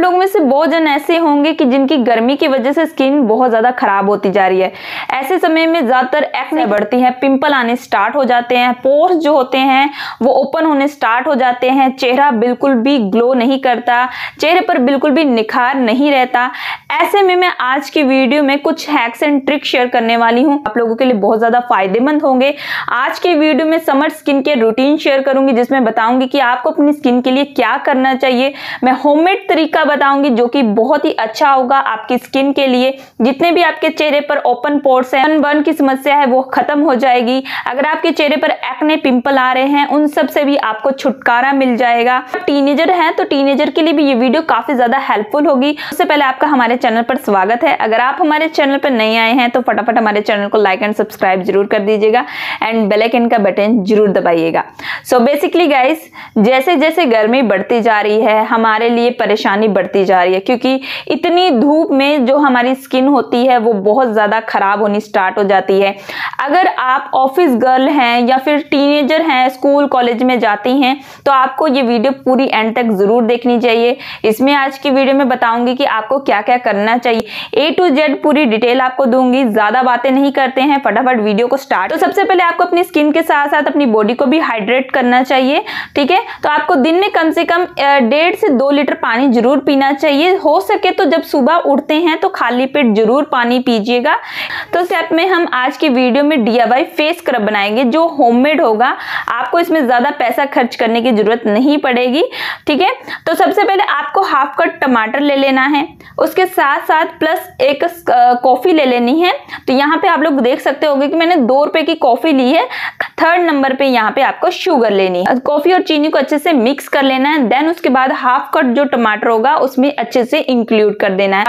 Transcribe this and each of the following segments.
लोगों में से बहुत जन ऐसे होंगे कि जिनकी गर्मी की वजह से स्किन बहुत ज्यादा खराब होती जा रही है। ऐसे समय में ज्यादातर एक्ने बढ़ती है, पिंपल आने स्टार्ट हो जाते हैं, पोर्स जो होते हैं वो ओपन होने स्टार्ट हो जाते हैं, चेहरा बिल्कुल भी ग्लो नहीं करता, चेहरे पर बिल्कुल भी निखार नहीं रहता। ऐसे में मैं आज की वीडियो में कुछ हैक्स एंड ट्रिक शेयर करने वाली हूँ, आप लोगों के लिए बहुत ज्यादा फायदेमंद होंगे। आज की वीडियो में समर स्किन के रूटीन शेयर करूंगी, जिसमें बताऊंगी कि आपको अपनी स्किन के लिए क्या करना चाहिए। मैं होममेड तरीका बताऊंगी जो कि बहुत ही अच्छा होगा आपकी स्किन के लिए। जितने भी आपके चेहरे पर ओपन पोर्स हैं, सनबर्न की समस्या है वो खत्म हो जाएगी। अगर आपके चेहरे पर एक्ने पिंपल आ रहे हैं उन सब से भी आपको छुटकारा मिल जाएगा। टीनेजर हैं तो टीनेजर के लिए भी ये वीडियो काफी ज्यादा हेल्पफुल होगी। उससे पहले आपका हमारे चैनल पर स्वागत है। अगर आप हमारे चैनल पर नए आए हैं तो फटाफट हमारे चैनल को लाइक एंड सब्सक्राइब जरूर कर दीजिएगा एंड बेल आइकन का बटन जरूर दबाइएगा। सो बेसिकली गाइस, जैसे जैसे गर्मी बढ़ती जा रही है हमारे लिए परेशानी बढ़ती जा रही है, क्योंकि इतनी धूप में जो हमारी स्किन होती है वो बहुत ज्यादा खराब होनी स्टार्ट हो जाती है। अगर आप ऑफिस गर्ल हैं या फिर टीनेजर हैं, स्कूल कॉलेज में जाती हैं, तो आपको ये वीडियो पूरी एंड तक जरूर देखनी चाहिए। इसमें आज की वीडियो में बताऊंगी कि आपको क्या क्या करना चाहिए, ए टू जेड पूरी डिटेल आपको दूंगी। ज्यादा बातें नहीं करते हैं, फटाफट वीडियो को स्टार्ट। तो सबसे पहले आपको अपनी स्किन के साथ साथ अपनी बॉडी को भी हाइड्रेट करना चाहिए, ठीक है। तो आपको दिन में कम से कम 1.5 से 2 लीटर पानी जरूर पीना चाहिए। हो सके तो जब सुबह उठते हैं तो खाली पेट जरूर पानी पीजिएगा। तो स्टेप में हम आज की वीडियो में DIY फेस स्क्रब बनाएंगे जो होममेड होगा। आपको इसमें ज्यादा पैसा खर्च करने की जरूरत नहीं पड़ेगी, ठीक है। तो सबसे पहले आपको हाफ कट टमाटर ले लेना है, उसके साथ साथ प्लस एक कॉफी ले लेनी है। तो यहाँ पे आप लोग देख सकते होंगे कि मैंने 2 रुपए की कॉफी ली है। थर्ड नंबर पे यहाँ पे आपको शुगर लेनी है, कॉफी और चीनी को अच्छे से मिक्स कर लेना है। देन उसके बाद हाफ कट जो टमाटर होगा उसमें अच्छे से इंक्लूड कर देना है।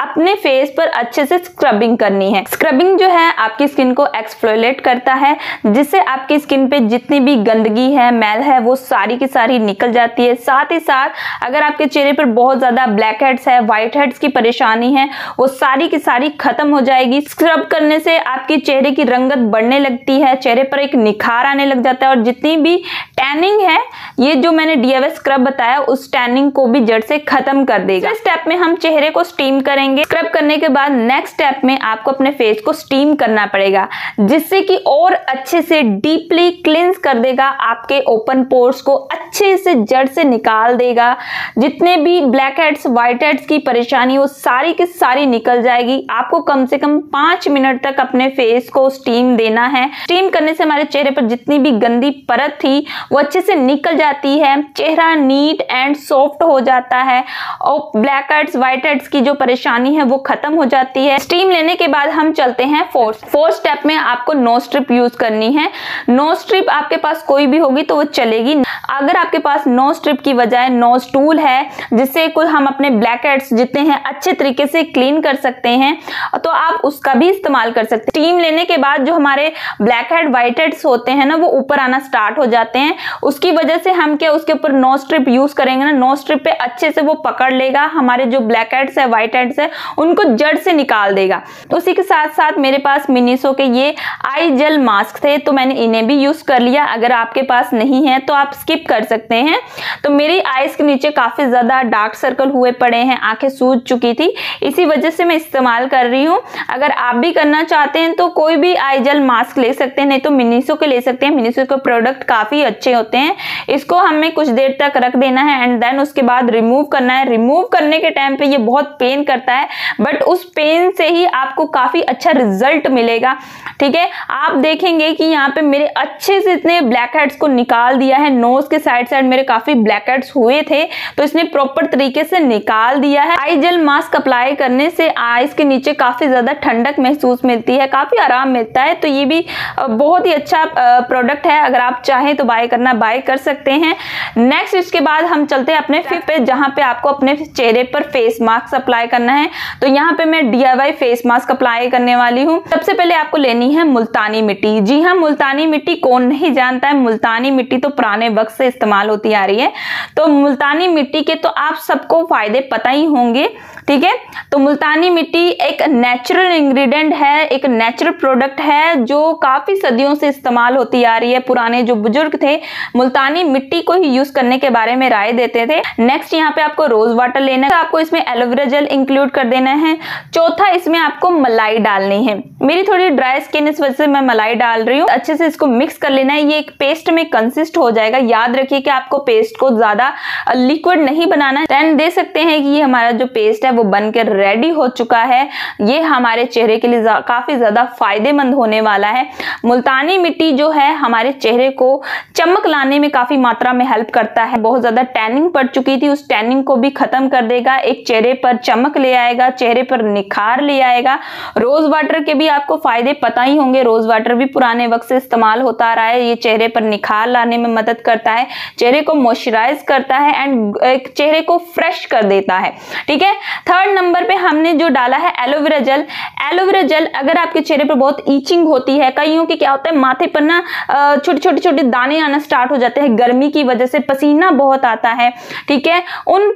अपने फेस पर अच्छे से स्क्रबिंग करनी है। स्क्रबिंग जो है आपकी स्किन को एक्सफोलिएट करता है, जिससे आपकी स्किन पे जितनी भी गंदगी है, मैल है, वो सारी की सारी निकल जाती है। साथ ही साथ अगर आपके चेहरे पर बहुत ज्यादा ब्लैक हेड्स है, व्हाइट हेड्स की परेशानी है, वो सारी की सारी खत्म हो जाएगी। स्क्रब करने से आपके चेहरे की रंगत बढ़ने लगती है, चेहरे पर एक निखार आने लग जाता है और जितनी भी टैनिंग है, ये जो मैंने DIY स्क्रब बताया, उस टैनिंग को भी जड़ से खत्म कर देगा। स्टेप में हम चेहरे को स्टीम करेंगे। स्क्रब करने के बाद नेक्स्ट स्टेप में आपको अपने फेस को स्टीम करना पड़ेगा, जिससे कि और अच्छे से डीपली क्लींस कर देगा, आपके ओपन पोर्स को अच्छे से जड़ से निकाल देगा। जितने भी ब्लैक हेड्स, व्हाइट हेड्स की परेशानी, वो सारी की सारी निकल जाएगी। आपको कम से कम 5 मिनट तक अपने फेस को स्टीम देना है। स्टीम करने से हमारे चेहरे पर जितनी भी गंदी परत थी वो अच्छे से निकल जाती है, चेहरा नीट एंड सॉफ्ट हो जाता है और ब्लैक हेड्स, व्हाइट हेड्स की जो परेशानी है वो खत्म हो जाती है। स्टीम लेने के बाद हम चलते हैं फोर्थ स्टेप में आपको नो स्ट्रिप यूज करनी है। नो स्ट्रिप आपके पास कोई भी होगी तो वो चलेगी। अगर आपके पास नो स्ट्रिप की बजाय नो स्टूल है, जिससे कुछ हम अपने ब्लैक हेड्स जितने हैं अच्छे तरीके से क्लीन कर सकते हैं, तो आप उसका भी इस्तेमाल कर सकते हैं। स्टीम लेने के बाद जो हमारे ब्लैक हेड, व्हाइट हेड्स होते हैं ना, वो ऊपर आना स्टार्ट हो जाते हैं। उसकी वजह से हम क्या उसके ऊपर नो स्ट्रिप यूज करेंगे ना, नो स्ट्रिप पे अच्छे से वो पकड़ लेगा, हमारे जो ब्लैक हेड्स है, व्हाइट हेड्स है, उनको जड़ से निकाल देगा। तो उसी के साथ साथ मेरे पास मिनीसो के ये आई जेल मास्क थे, तो मैंने इन्हें भी यूज कर लिया। अगर आपके पास नहीं है तो आप स्किप कर सकते हैं। तो मेरी आईज के नीचे काफी ज्यादा डार्क सर्कल हुए पड़े हैं, आंखें सूज चुकी थी, इसी वजह से मैं इस्तेमाल कर रही हूँ। अगर आप भी करना चाहते हैं तो कोई भी आई जेल मास्क ले सकते हैं, नहीं तो मिनीसो के ले सकते हैं। मिनीसो के प्रोडक्ट काफी अच्छे होते हैं। इसको हमें कुछ देर तक रख देना है एंड देन उसके बाद रिमूव करना है। रिमूव करने के टाइम पे ये बहुत पेन करता है, बट उस पेन से ही आपको काफी अच्छा रिजल्ट मिलेगा, ठीक है। आप देखेंगे कि यहाँ पे मेरे अच्छे से इतने ब्लैक हेड्स को निकाल दिया है। नोज के साइड साइड मेरे काफी ब्लैक हेड्स हुए थे, तो इसने प्रॉपर तरीके से निकाल दिया है। आई जेल मास्क अप्लाई करने से आईज के नीचे काफी ज्यादा ठंडक महसूस मिलती है, काफी आराम मिलता है। तो ये भी बहुत ही अच्छा प्रोडक्ट है, अगर आप चाहें तो बाय करना, बाय कर सकते हैं। नेक्स्ट, इसके बाद हम चलते हैं अपने फिफ्थ पे, जहाँ पे आपको अपने चेहरे पर फेस मास्क अप्लाई करना है। तो यहाँ पे मैं DIY फेस मास्क अप्लाई करने वाली हूँ। सबसे पहले आपको लेनी है मुल्तानी मिट्टी। जी हाँ, मुल्तानी मिट्टी कौन नहीं जानता है। मुल्तानी मिट्टी तो पुराने वक्त से इस्तेमाल होती आ रही है, तो मुल्तानी मिट्टी के तो आप सबको फायदे पता ही होंगे, ठीक है। तो मुल्तानी मिट्टी एक नेचुरल इंग्रेडिएंट है, एक नेचुरल प्रोडक्ट है जो काफी सदियों से इस्तेमाल होती आ रही है। पुराने जो बुजुर्ग थे मुल्तानी मिट्टी को ही यूज करने के बारे में राय देते थे। नेक्स्ट, यहाँ पे आपको आपको रोज वाटर लेना है, आपको इसमें एलोवेरा जेल इंक्लूड कर देना है। चौथा, इसमें आपको मलाई डालनी है। मेरी थोड़ी ड्राई स्किन, इस वजह से मैं मलाई डाल रही हूँ। अच्छे से इसको मिक्स कर लेना है, ये एक पेस्ट में कंसिस्ट हो जाएगा। याद रखिए कि आपको पेस्ट को ज्यादा लिक्विड नहीं बनाना है। एंड दे सकते हैं कि ये हमारा जो पेस्ट है वो बनकर रेडी हो चुका है। ये हमारे चेहरे के लिए काफी ज्यादा फायदेमंद होने वाला है। मुल्तानी मिट्टी जो है हमारे चेहरे को चमक लाने में काफी मात्रा में हेल्प करता है। बहुत ज्यादा टैनिंग पड़ चुकी थी, उस टैनिंग को भी खत्म कर देगा। एक चेहरे पर चमक ले आएगा, चेहरे पर निखार ले आएगा। रोज वाटर के भी आपको फायदे पता ही होंगे। रोज वाटर भी पुराने वक्त से इस्तेमाल होता रहा है। ये चेहरे पर निखार लाने में मदद करता है, चेहरे को मॉइस्चराइज करता है एंड चेहरे को फ्रेश कर देता है। ठीक है, थर्ड नंबर पे हमने जो डाला है एलोवेरा जेल। एलोवेरा जेल अगर आपके चेहरे पर बहुत ईचिंग होती है, कईयों के क्या होता है माथे पर ना छोटे छोटे छोटे दाने आना स्टार्ट हो जाते हैं, गर्मी की वजह से पसीना बहुत आता है। ठीक है, उन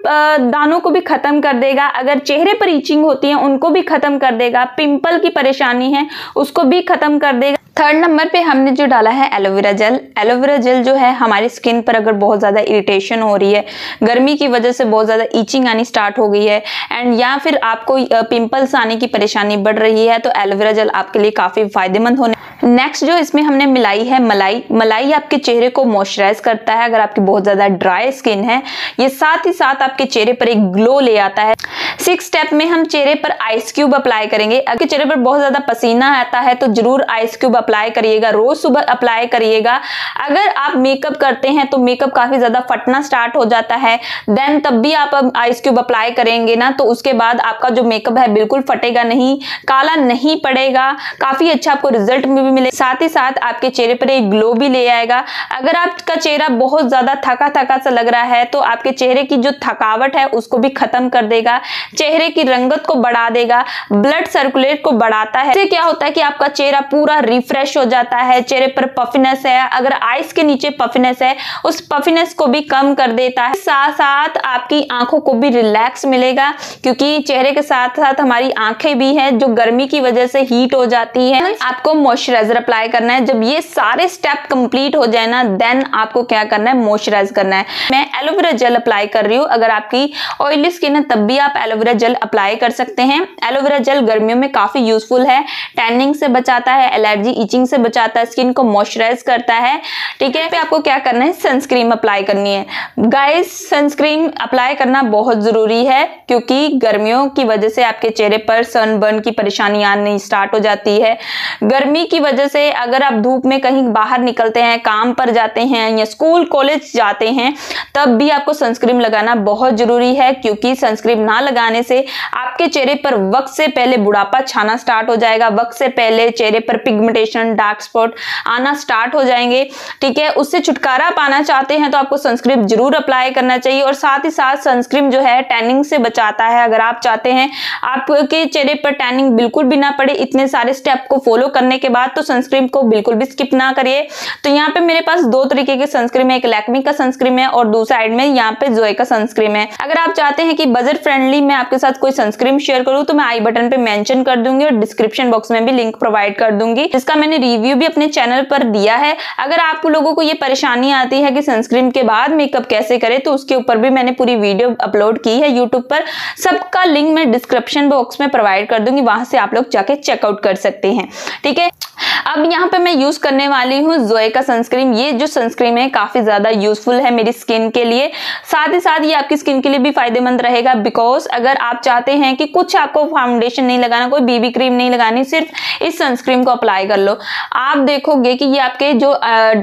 दानों को भी खत्म कर देगा। अगर चेहरे पर ईचिंग होती है उनको भी खत्म कर देगा। पिंपल की परेशानी है उसको भी खत्म कर देगा। थर्ड नंबर पे हमने जो डाला है एलोवेरा जेल। एलोवेरा जेल जो है हमारी स्किन पर अगर बहुत ज़्यादा इरिटेशन हो रही है, गर्मी की वजह से बहुत ज़्यादा ईचिंग आनी स्टार्ट हो गई है एंड या फिर आपको पिंपल्स आने की परेशानी बढ़ रही है, तो एलोवेरा जेल आपके लिए काफ़ी फायदेमंद होने। नेक्स्ट जो इसमें हमने मिलाई है मलाई। मलाई आपके चेहरे को मॉइस्चराइज करता है अगर आपकी बहुत ज़्यादा ड्राई स्किन है। ये साथ ही साथ आपके चेहरे पर एक ग्लो ले आता है। सिक्स स्टेप में हम चेहरे पर आइस क्यूब अप्लाई करेंगे। अगर चेहरे पर बहुत ज़्यादा पसीना आता है तो ज़रूर आइस क्यूब अप्लाई करिएगा, रोज सुबह अप्लाई करिएगा। अगर आप मेकअप करते हैं तो मेकअप काफी ज्यादा फटना स्टार्ट हो जाता है, देन तब भी आप आइस क्यूब अप्लाई करेंगे ना, तो उसके बाद आपका जो मेकअप है बिल्कुल फटेगा नहीं, काला नहीं पड़ेगा, काफी अच्छा आपको रिजल्ट भी मिलेगा। साथ ही साथ आपके चेहरे पर एक ग्लो भी ले आएगा। अगर आपका चेहरा बहुत ज्यादा थका थका सा लग रहा है तो आपके चेहरे की जो थकावट है उसको भी खत्म कर देगा, चेहरे की रंगत को बढ़ा देगा, ब्लड सर्कुलेट को बढ़ाता है। इससे क्या होता है कि आपका चेहरा पूरा फ्रेश हो जाता है। चेहरे पर पफिनेस है, अगर आइस के नीचे पफिनेस है उस पफिनेस को भी कम कर देता है। साथ साथ आपकी आंखों को भी रिलैक्स मिलेगा, क्योंकि चेहरे के साथ साथ हमारी आंखें भी हैं जो गर्मी की वजह से हीट हो जाती है। आपको मॉइस्चराइजर अप्लाई करना है। जब ये सारे स्टेप कंप्लीट हो जाए ना, देन आपको क्या करना है, मॉइस्चराइज करना है। मैं एलोवेरा जेल अप्लाई कर रही हूँ। अगर आपकी ऑयली स्किन है तब भी आप एलोवेरा जेल अप्लाई कर सकते हैं। एलोवेरा जेल गर्मियों में काफी यूजफुल है, टैनिंग से बचाता है, एलर्जी इचिंग से बचाता है, स्किन को मॉइस्चराइज करता है। ठीक है, पे आपको क्या करना है, सनस्क्रीन अप्लाई करनी है। गाइस, सनस्क्रीन अप्लाई करना बहुत जरूरी है, क्योंकि गर्मियों की वजह से आपके चेहरे पर सनबर्न की परेशानी आनी स्टार्ट हो जाती है। गर्मी की वजह से अगर आप धूप में कहीं बाहर निकलते हैं, काम पर जाते हैं या स्कूल कॉलेज जाते हैं, तब भी आपको सनस्क्रीन लगाना बहुत जरूरी है, क्योंकि सनस्क्रीन ना लगाने से आपके चेहरे पर वक्त से पहले बुढ़ापा छाना स्टार्ट हो जाएगा, वक्त से पहले चेहरे पर पिगमेंटेशन, डार्क स्पॉट आना स्टार्ट हो जाएंगे। ठीक है, उससे छुटकारा पाना चाहते हैं तो आपको सनस्क्रीन जरूर अप्लाई करना चाहिए। और साथ ही साथ सनस्क्रीन जो है टैनिंग से बचाता है। अगर आप चाहते हैं आपके चेहरे पर टैनिंग बिल्कुल भी ना पड़े, इतने सारे स्टेप को फॉलो करने के बाद, तो सनस्क्रीन को बिल्कुल भी स्किप ना करिए। तो यहाँ पे मेरे पास दो तरीके के सनस्क्रीन है, एक लैक्मे का सनस्क्रीन है और दूसरा साइड में यहाँ पे जोय का सनस्क्रीन है। अगर आप चाहते हैं कि बजट फ्रेंडली मैं आपके साथ कोई सनस्क्रीन शेयर करूँ तो मैं आई बटन पे मेंशन कर दूंगी और डिस्क्रिप्शन बॉक्स में भी लिंक प्रोवाइड कर दूंगी। इसका मैंने रिव्यू भी अपने चैनल पर दिया है। अगर आप लोगों को ये परेशानी आती है कि सनस्क्रीन के बाद मेकअप कैसे करें, तो उसके ऊपर भी मैंने पूरी वीडियो अपलोड की है यूट्यूब पर। सबका लिंक मैं डिस्क्रिप्शन बॉक्स में प्रोवाइड कर दूंगी, वहां से आप लोग जाके चेकआउट कर सकते हैं। ठीक है, अब यहाँ पे मैं यूज करने वाली हूँ जोय का सनस्क्रीन। ये जो सनस्क्रीन है काफी ज्यादा यूजफुल है मेरी स्किन के लिए, साथ ही साथ ये आपकी स्किन के लिए भी फायदेमंद रहेगा। बिकॉज अगर आप चाहते हैं कि कुछ आपको फाउंडेशन नहीं लगाना, कोई बीबी क्रीम नहीं लगानी, सिर्फ इस सनस्क्रीन को अप्लाई कर लो, आप देखोगे कि ये आपके जो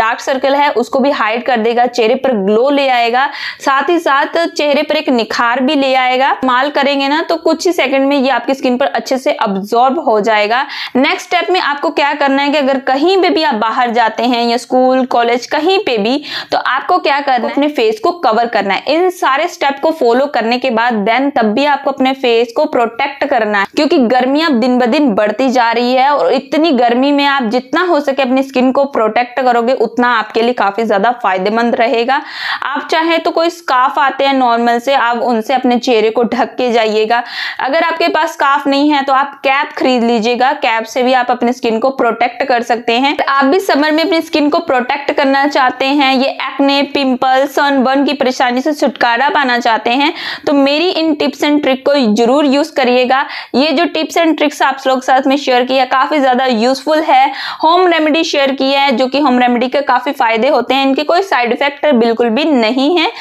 डार्क सर्कल है उसको भी हाइड कर देगा, चेहरे पर ग्लो ले आएगा, साथ ही साथ चेहरे पर एक निखार भी ले आएगा। इस्तेमाल करेंगे ना तो कुछ ही सेकंड में ये आपकी स्किन पर अच्छे से अब्सॉर्ब हो जाएगा। नेक्स्ट स्टेप में आपको क्या करना है कि अगर कहीं पे भी आप बाहर जाते हैं या स्कूल कॉलेज कहीं पे भी, तो आपको क्या करना है, अपने फेस को कवर करना है। इन सारे स्टेप को फॉलो करने के बाद देन तब भी आपको अपने फेस इसको प्रोटेक्ट करना है, क्योंकि गर्मी अब दिन ब दिन बढ़ती जा रही है और इतनी गर्मी में आप जितना हो सके अपनी स्किन को प्रोटेक्ट करोगे उतना आपके लिए काफी ज्यादा फायदेमंद रहेगा। आप चाहे तो कोई स्कार्फ आते हैं नॉर्मल से, आप उनसे अपने चेहरे को ढक के जाइएगा। अगर आपके पास स्कार्फ नहीं है तो आप कैप खरीद लीजिएगा, कैप से भी आप अपनी स्किन को प्रोटेक्ट कर सकते हैं। आप भी समर में अपनी स्किन को प्रोटेक्ट करना चाहते हैं, ये एक्ने, पिंपल, सनबर्न की परेशानी से छुटकारा पाना चाहते हैं तो मेरी इन टिप्स एंड ट्रिक को जरूर यूज करिएगा। ये जो टिप्स एंड ट्रिक्स आप लोग साथ में शेयर किया काफी ज्यादा यूजफुल है। होम रेमेडी शेयर की है, जो कि होम रेमेडी के काफी फायदे होते हैं, इनके कोई साइड इफेक्ट बिल्कुल भी नहीं है।